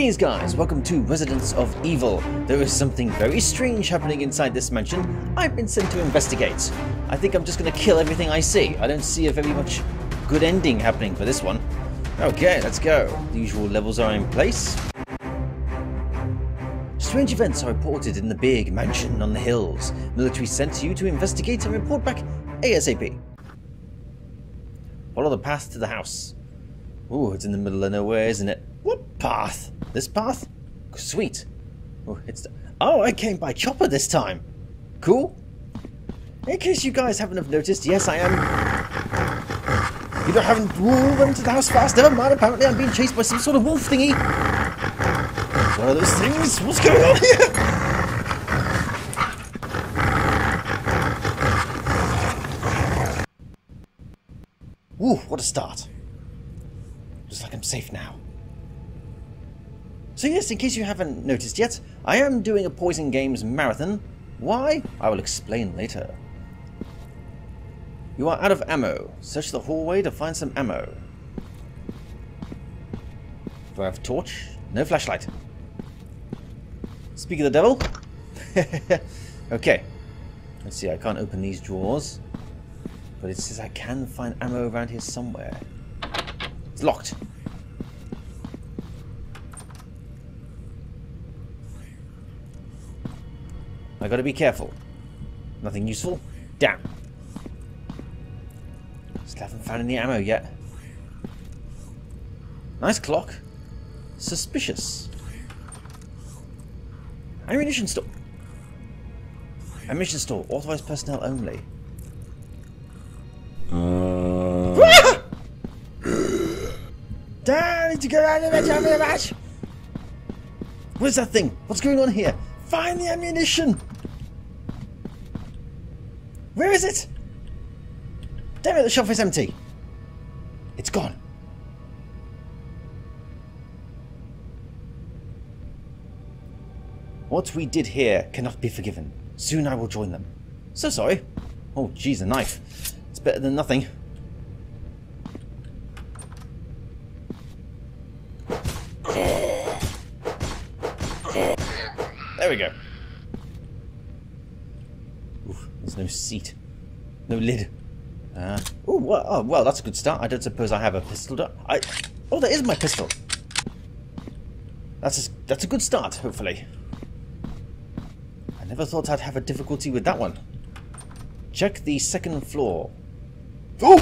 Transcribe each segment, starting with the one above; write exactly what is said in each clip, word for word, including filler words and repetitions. Greetings guys, welcome to Residence of Evil. There is something very strange happening inside this mansion. I've been sent to investigate. I think I'm just going to kill everything I see. I don't see a very much good ending happening for this one. Okay, let's go. The usual levels are in place. Strange events are reported in the big mansion on the hills. Military sent you to investigate and report back ASAP. Follow the path to the house. Ooh, it's in the middle of nowhere, isn't it? What path? This path? Sweet. Oh, it's the oh, I came by chopper this time. Cool. In case you guys haven't have noticed, yes, I am. You don't haven't run to the house fast. Never mind. Apparently, I'm being chased by some sort of wolf thingy. It's one of those things. What's going on here? Ooh, what a start. Looks like I'm safe now. So yes, in case you haven't noticed yet, I am doing a Poison Games marathon. Why? I will explain later. You are out of ammo. Search the hallway to find some ammo. Do I have a torch? No flashlight. Speak of the devil. Okay. Let's see, I can't open these drawers. But it says I can find ammo around here somewhere. It's locked. I gotta be careful. Nothing useful? Damn. Still haven't found any ammo yet. Nice clock. Suspicious. Ammunition store. Ammunition store. Authorized personnel only. Uh... Ah! Damn, I need to get out of the match. What is that thing? What's going on here? Find the ammunition! Where is it? Damn it, the shelf is empty. It's gone. What we did here cannot be forgiven. Soon I will join them. So sorry. Oh, jeez, a knife. It's better than nothing. There we go. Oof, there's no seat. No lid. Uh, ooh, well, oh, well, that's a good start. I don't suppose I have a pistol. Do I? Oh, that is my pistol. That's a, that's a good start, hopefully. I never thought I'd have a difficulty with that one. Check the second floor. Oh!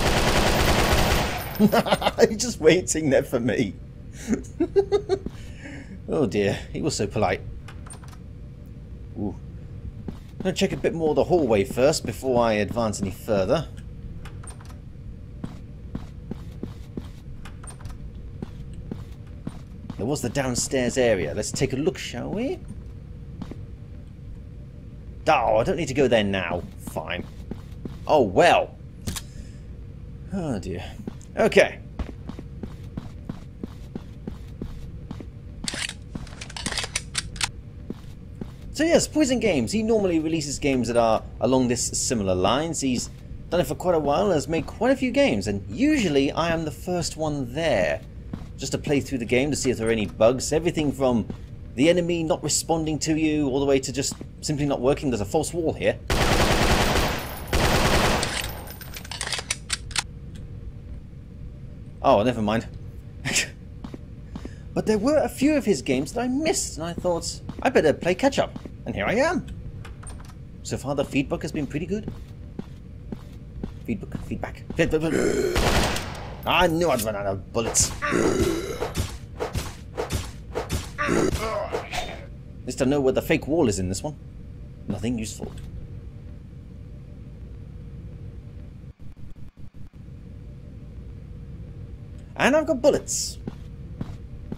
He's just waiting there for me. Oh dear, he was so polite. Ooh. I'm going to check a bit more of the hallway first before I advance any further. There was the downstairs area. Let's take a look, shall we? Oh, I don't need to go there now. Fine. Oh, well. Oh, dear. Okay. So yes, Poison Games, he normally releases games that are along this similar lines. He's done it for quite a while, has made quite a few games, and usually I am the first one there. Just to play through the game to see if there are any bugs, everything from the enemy not responding to you, all the way to just simply not working. There's a false wall here. Oh, never mind. But there were a few of his games that I missed, and I thought, I better play catch-up. And here I am. So far, the feedback has been pretty good. Feedback, feedback. feedback. I knew I'd run out of bullets. At least I know where the fake wall is in this one. Nothing useful. And I've got bullets.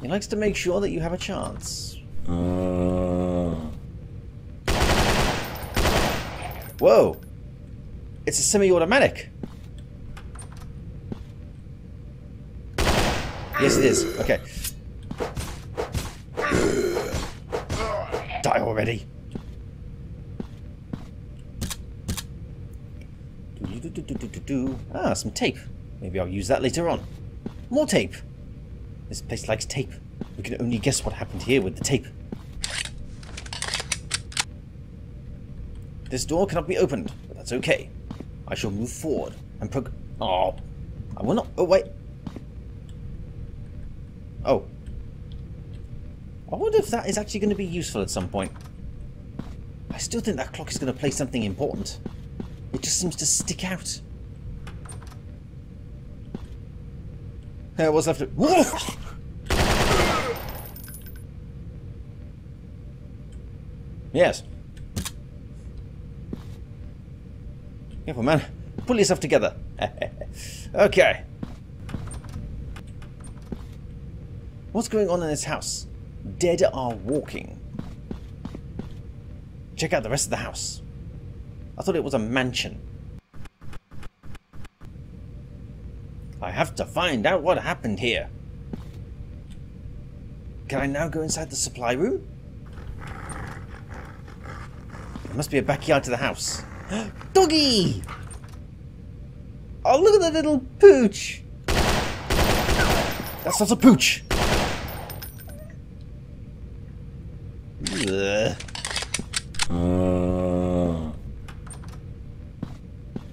He likes to make sure that you have a chance. Uh... Whoa! It's a semi-automatic! Yes it is, okay. Die already! Do-do-do-do-do-do-do. Ah, some tape. Maybe I'll use that later on. More tape! This place likes tape. We can only guess what happened here with the tape. This door cannot be opened, but that's okay. I shall move forward and prog- Oh, I will not- Oh, wait. Oh. I wonder if that is actually going to be useful at some point. I still think that clock is going to play something important. It just seems to stick out. Here, what's left of- Whoa! Yes. Careful, man. Pull yourself together. Okay. What's going on in this house? Dead are walking. Check out the rest of the house. I thought it was a mansion. I have to find out what happened here. Can I now go inside the supply room? There must be a backyard to the house. Doggy! Oh, look at that little pooch! That's not a pooch! Uh.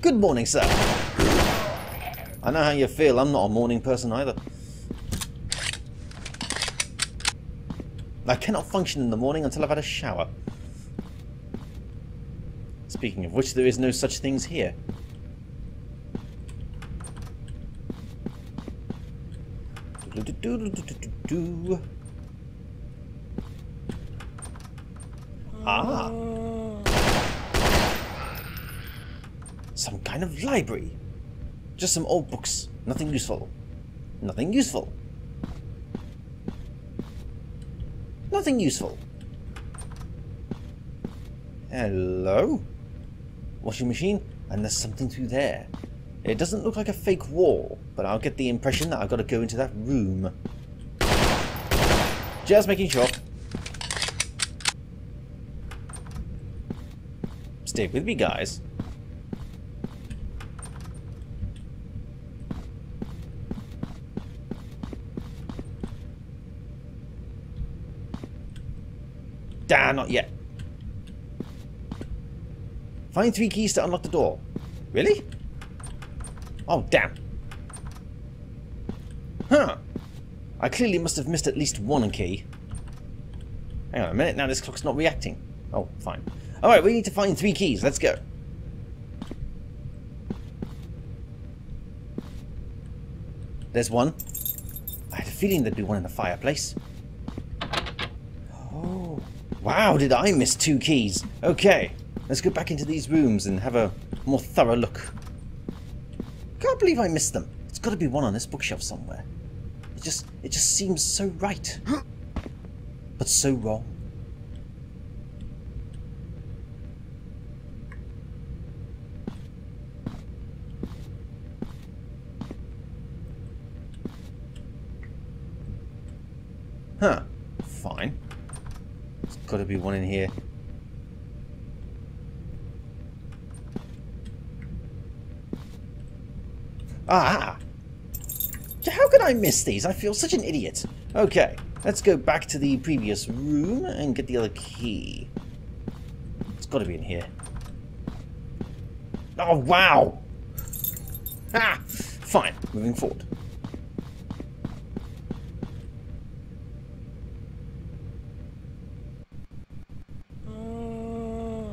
Good morning, sir. I know how you feel. I'm not a morning person either. I cannot function in the morning until I've had a shower. Speaking of which, there is no such things here. Ah! Some kind of library. Just some old books. Nothing useful. Nothing useful. Nothing useful. Hello? Washing machine, and there's something through there. It doesn't look like a fake wall, but I'll get the impression that I've got to go into that room. Just making sure. Stay with me, guys. Damn, not yet. Find three keys to unlock the door. Really? Oh, damn. Huh. I clearly must have missed at least one key. Hang on a minute, now this clock's not reacting. Oh, fine. Alright, we need to find three keys. Let's go. There's one. I had a feeling there'd be one in the fireplace. Oh. Wow, did I miss two keys? Okay. Let's go back into these rooms and have a more thorough look. Can't believe I missed them. It's got to be one on this bookshelf somewhere. It just, it just seems so right, but so wrong. Huh. Fine. There's got to be one in here. Ah! How could I miss these? I feel such an idiot. Okay, let's go back to the previous room and get the other key. It's got to be in here. Oh, wow! Ah! Fine, moving forward.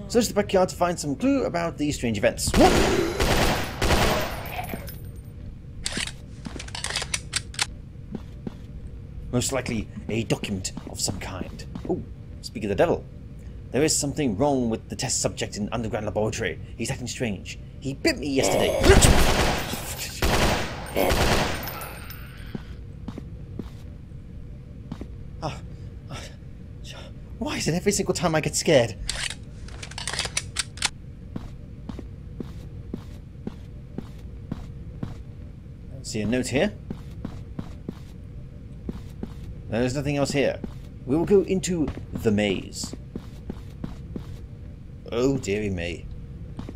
Search the backyard to find some clue about these strange events. Whoa! Most likely a document of some kind. Oh, speak of the devil. There is something wrong with the test subject in underground laboratory. He's acting strange. He bit me yesterday. Oh, oh, why is it every single time I get scared? I see a note here. There's nothing else here. We will go into the maze. Oh, dearie me.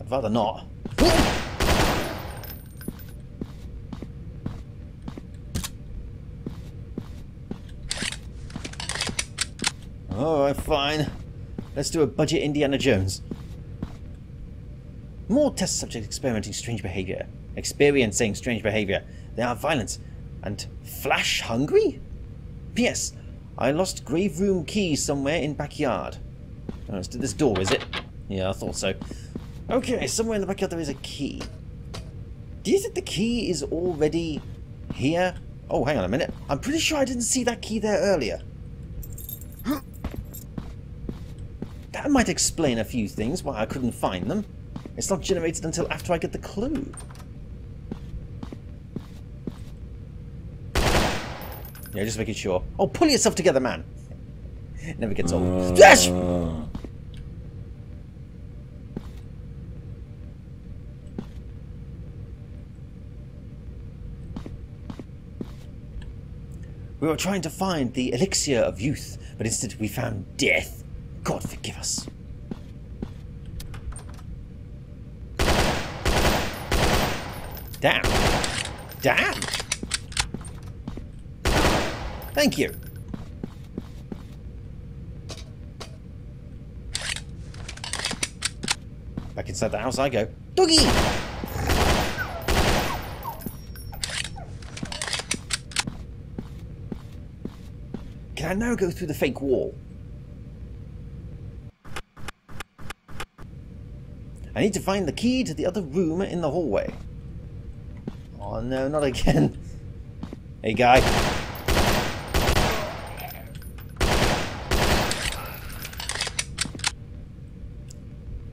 I'd rather not. Alright, fine. Let's do a budget Indiana Jones. More test subjects experimenting strange behavior. Experiencing strange behavior. They are violent and flash hungry? P S. I lost grave room key somewhere in backyard. Oh, it's to this door, is it? Yeah, I thought so. Okay, somewhere in the backyard there is a key. Do you think the key is already here? Oh, hang on a minute. I'm pretty sure I didn't see that key there earlier. That might explain a few things why I couldn't find them. It's not generated until after I get the clue. Yeah, just making sure. Oh, pull yourself together, man. It never gets old. Yes! Uh... We were trying to find the elixir of youth, but instead we found death. God forgive us. Damn. Damn! Thank you. Back inside the house I go. Doggy! Can I now go through the fake wall? I need to find the key to the other room in the hallway. Oh no, not again. Hey guy.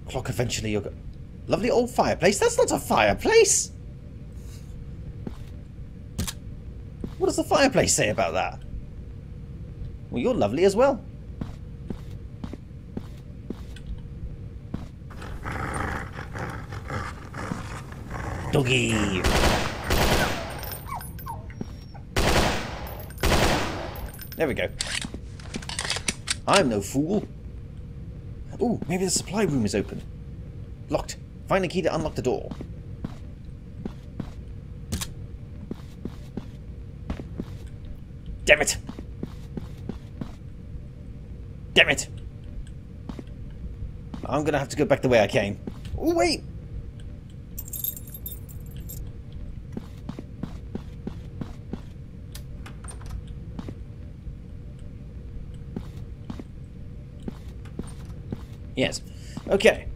Clock eventually you'll go. Lovely old fireplace. That's not a fireplace. What does the fireplace say about that? Well, you're lovely as well. Doggy. There we go. I'm no fool. Ooh, maybe the supply room is open. Locked. Find a key to unlock the door. Damn it! Damn it! I'm gonna have to go back the way I came. Oh, wait! Yes. Okay.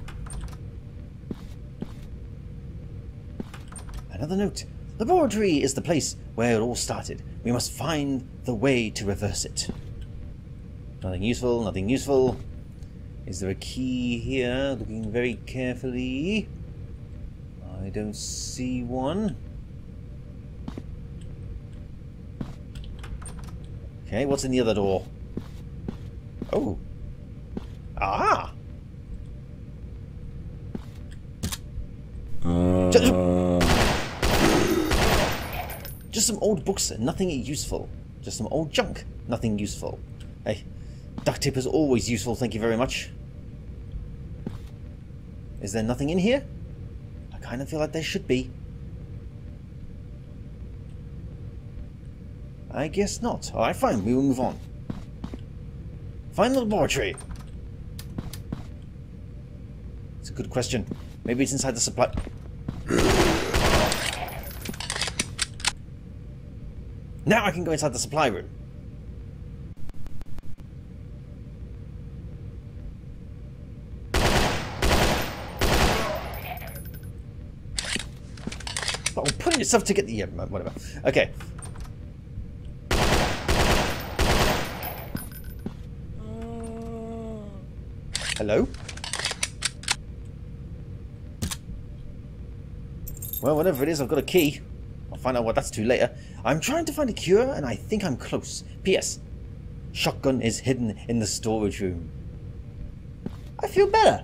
Another note. The laboratory is the place where it all started. We must find the way to reverse it. Nothing useful, nothing useful. Is there a key here? Looking very carefully. I don't see one. Okay, what's in the other door? Oh. Ah! Uh... Just some old books, nothing useful. Just some old junk, nothing useful. Hey, duct tape is always useful, thank you very much. Is there nothing in here? I kind of feel like there should be. I guess not. Alright, fine, we will move on. Find the laboratory! It's a good question. Maybe it's inside the supply... Now I can go inside the supply room. Oh, put yourself to get the... Yeah, whatever. Okay. Hello? Well, whatever it is, I've got a key. I'll find out what that's to later. I'm trying to find a cure, and I think I'm close. P S. Shotgun is hidden in the storage room. I feel better.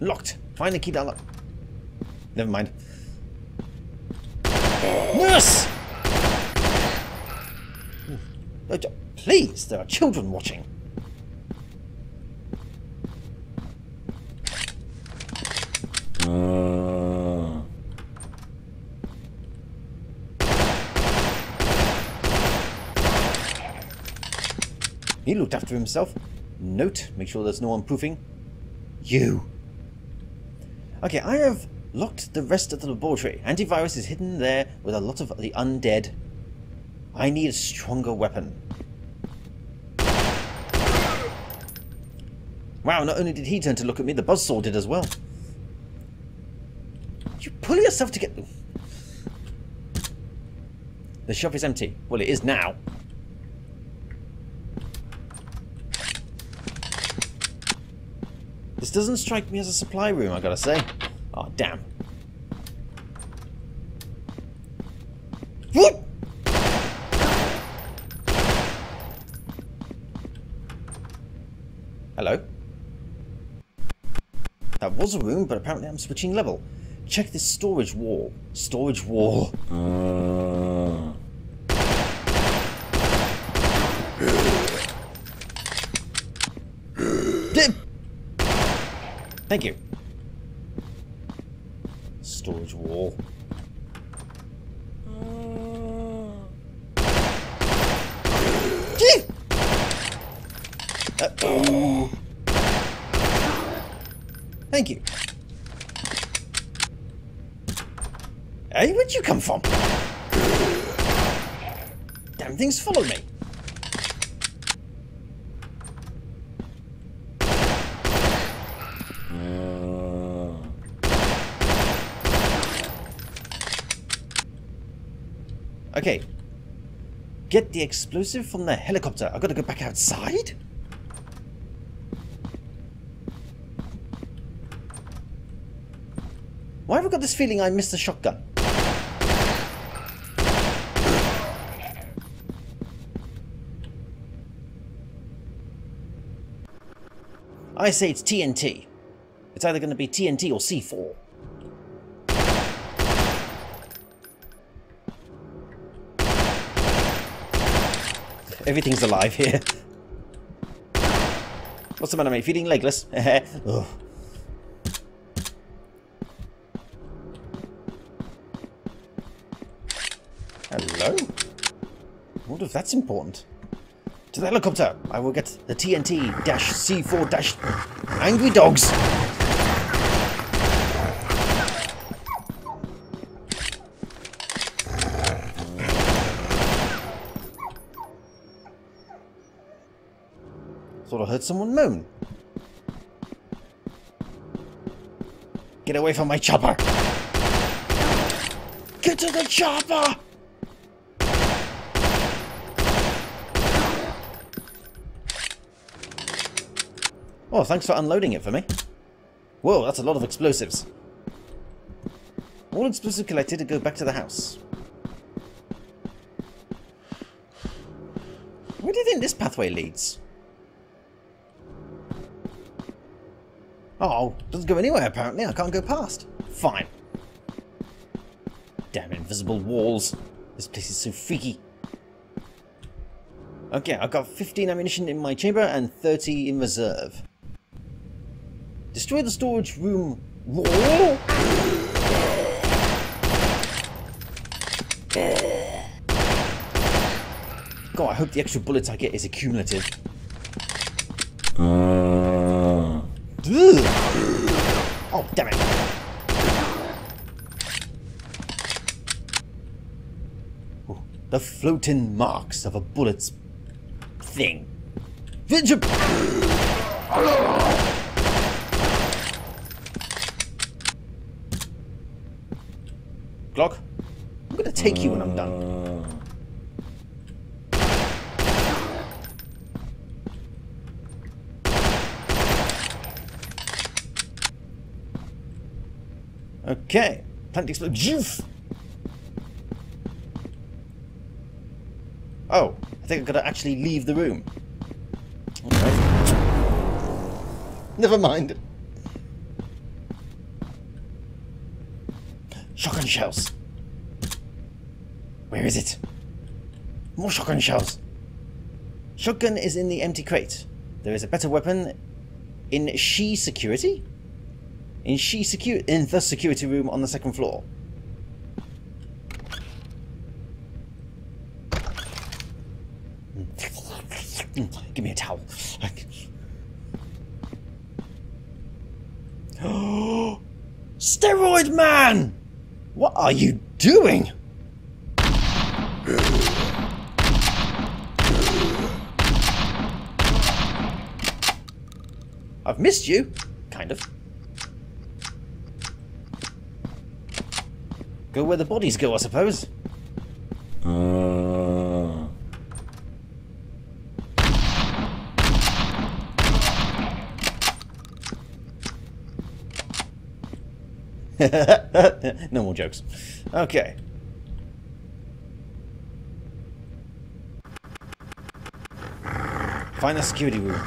Locked. Find the key to unlock. Never mind. Nurse! Please, there are children watching. He looked after himself. Note, make sure there's no one proofing. You. Okay, I have locked the rest of the laboratory. Antivirus is hidden there with a lot of the undead. I need a stronger weapon. Wow, not only did he turn to look at me, the buzzsaw did as well. You pull yourself together. The shop is empty. Well, it is now. This doesn't strike me as a supply room, I gotta say. Oh, damn. Whoop! Hello? That was a room, but apparently I'm switching level. Check this storage wall. Storage wall. Uh. Thank you. Storage wall. Uh-oh. Thank you. Hey, where'd you come from? Damn things follow me. Okay. Get the explosive from the helicopter. I've got to go back outside? Why have I got this feeling I missed the shotgun? I say it's T N T. It's either going to be T N T or C four. Everything's alive here. What's the matter, mate? Feeling legless? Ugh. Hello? I wonder if that's important. To the helicopter! I will get the T N T C four Angry Dogs! Thought I heard someone moan. Get away from my chopper! Get to the chopper! Oh, thanks for unloading it for me. Whoa, that's a lot of explosives. All explosives collected to go back to the house. Where do you think this pathway leads? Oh, doesn't go anywhere apparently. I can't go past. Fine. Damn invisible walls. This place is so freaky. Okay, I've got fifteen ammunition in my chamber and thirty in reserve. Destroy the storage room wall. God, I hope the extra bullets I get is accumulative. Uh. Oh, damn it. Ooh, the floating marks of a bullet's thing. Glock, I'm gonna take you when I'm done. Okay, plant explode. Oh, I think I've got to actually leave the room. Okay. Never mind. Shotgun shells. Where is it? More shotgun shells. Shotgun is in the empty crate. There is a better weapon in she security? In she secu in the security room on the second floor. Mm, give me a towel. Oh, Steroid Man! What are you doing? I've missed you, kind of. Go where the bodies go, I suppose. Uh... No more jokes. Okay. Find the security room.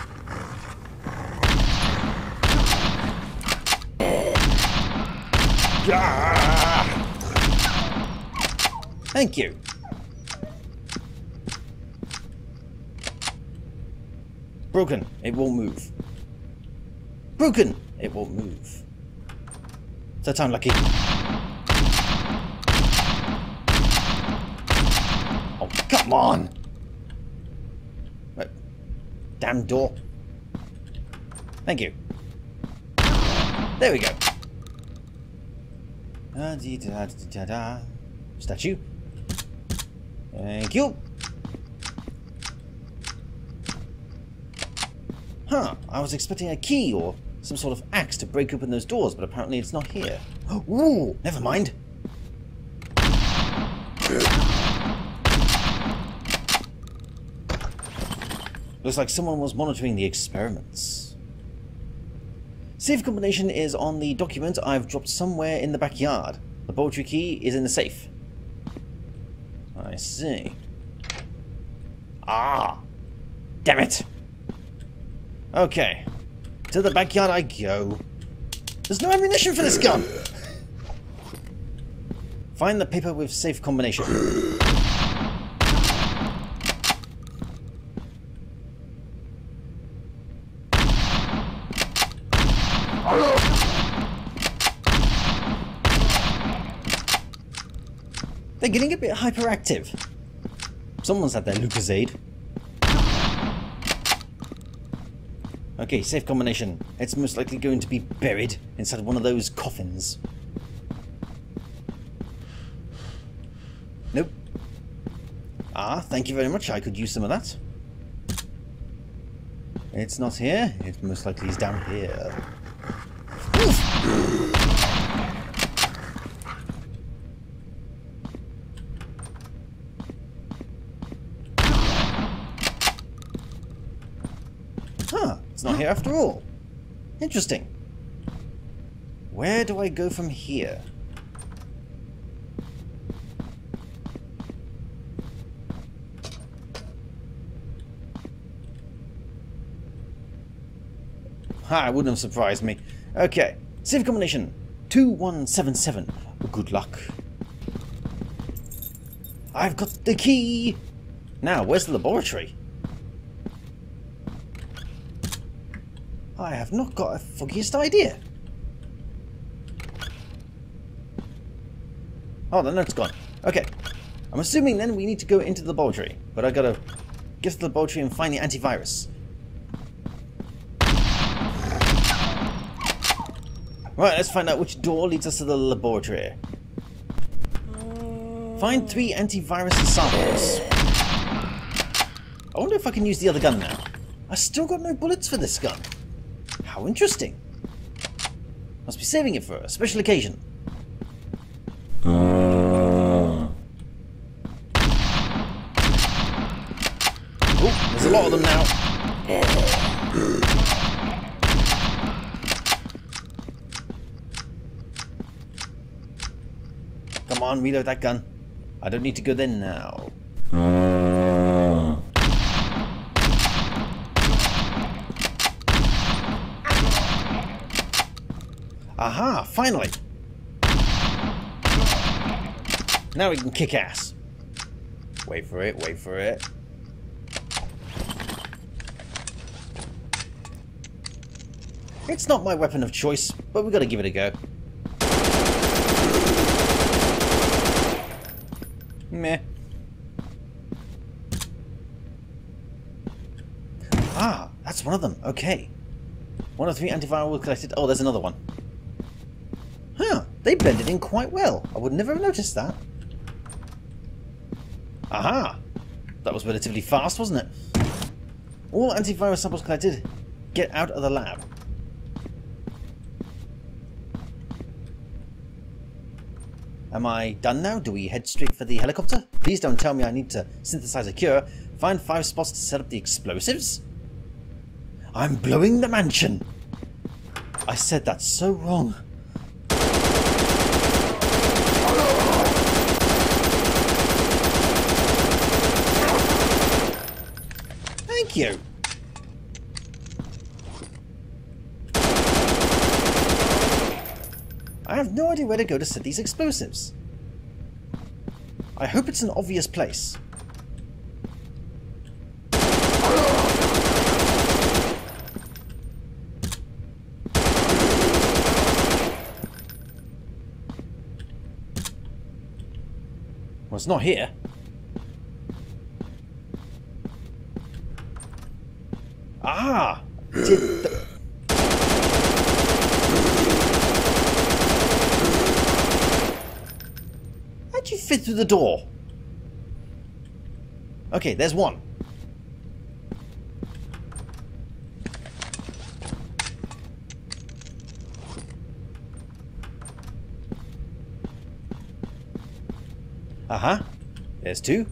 Thank you. Broken, it won't move. Broken, it won't move. Does that sound lucky? Oh, come on! Right. Damn door. Thank you. There we go. Da -de -da -da -da -da. Statue. Thank you. Huh, I was expecting a key or some sort of axe to break open those doors, but apparently it's not here. Ooh, never mind. Looks like someone was monitoring the experiments. Safe combination is on the document I've dropped somewhere in the backyard. The laboratory key is in the safe. I see. Ah! Damn it! Okay. To the backyard I go. There's no ammunition for this gun! Find the paper with safe combination. They're getting a bit hyperactive. Someone's had their Lucozade. Okay, safe combination. It's most likely going to be buried inside one of those coffins. Nope. Ah, thank you very much. I could use some of that. It's not here. It most likely is down here. Oof. It's not here after all. Interesting. Where do I go from here? Ha, it wouldn't have surprised me. Okay. Safe combination. two one seven seven. Good luck. I've got the key! Now, where's the laboratory? I have not got a foggiest idea. Oh, the note's gone. Okay. I'm assuming then we need to go into the laboratory, but I gotta get to the laboratory and find the antivirus. Right, let's find out which door leads us to the laboratory. Find three antivirus samples. I wonder if I can use the other gun now. I still got no bullets for this gun. How interesting. Must be saving it for a special occasion. Uh. Oh, there's a lot of them now. Come on, reload that gun. I don't need to go there now. Uh. Aha, finally! Now we can kick ass. Wait for it, wait for it. It's not my weapon of choice, but we gotta give it a go. Meh. That's one of them. Okay. One of three antiviral was collected. Oh, there's another one. Huh. They blended in quite well. I would never have noticed that. Aha. That was relatively fast, wasn't it? All antiviral samples collected. Get out of the lab. Am I done now? Do we head straight for the helicopter? Please don't tell me I need to synthesize a cure. Find five spots to set up the explosives? I'm blowing the mansion! I said that so wrong. Thank you! I have no idea where to go to set these explosives. I hope it's an obvious place. Well, it's not here. Ah! Did the fit through the door. Okay, there's one. Uh-huh. There's two.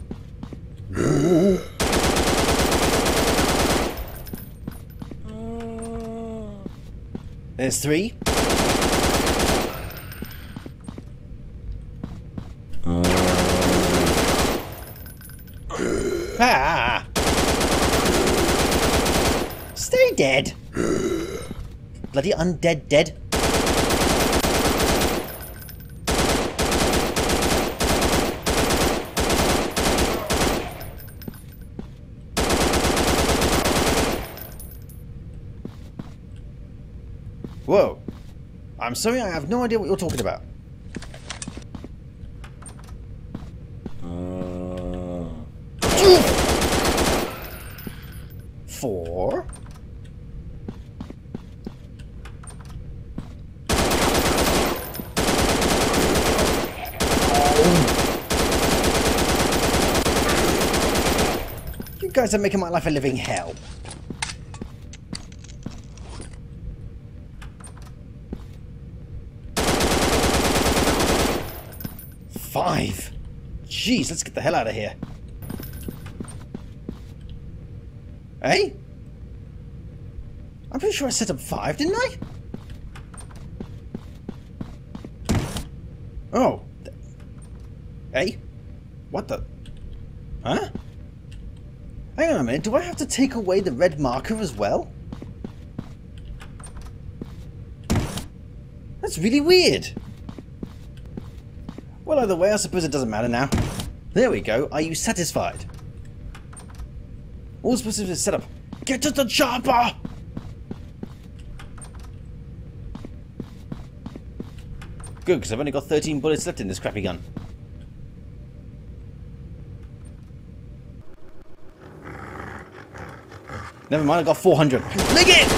There's three. Ah! Stay dead! Bloody undead dead. Whoa. I'm sorry, I have no idea what you're talking about. Four. You guys are making my life a living hell. Five. Jeez, let's get the hell out of here. Eh? I'm pretty sure I set up five, didn't I? Oh. Eh? What the? Huh? Hang on a minute, do I have to take away the red marker as well? That's really weird. Well, either way, I suppose it doesn't matter now. There we go. Are you satisfied? All specific is set up. Get to the chopper! Good, because I've only got thirteen bullets left in this crappy gun. Never mind, I got four hundred. Lick it!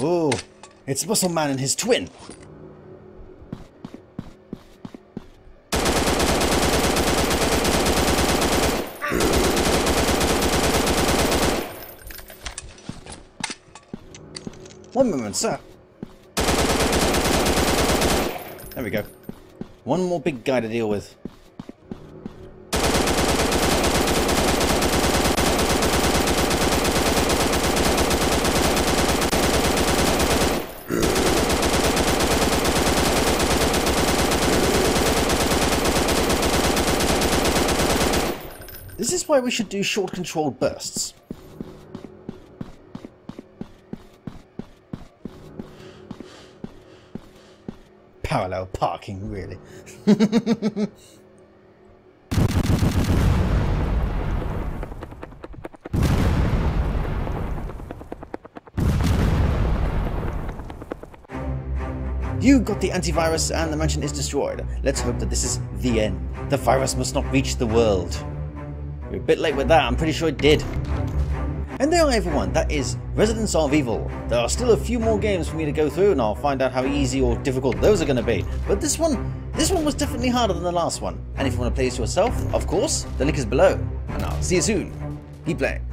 Oh, it's Muscle Man and his twin. One moment, sir. There we go. One more big guy to deal with. This is why we should do short controlled bursts. Parallel parking, really. You got the antivirus and the mansion is destroyed. Let's hope that this is the end. The virus must not reach the world. You're a bit late with that, I'm pretty sure it did. And there, everyone, that is Residence of Evil. There are still a few more games for me to go through and I'll find out how easy or difficult those are going to be. But this one, this one was definitely harder than the last one. And if you want to play this yourself, of course, the link is below. And I'll see you soon. Keep playing.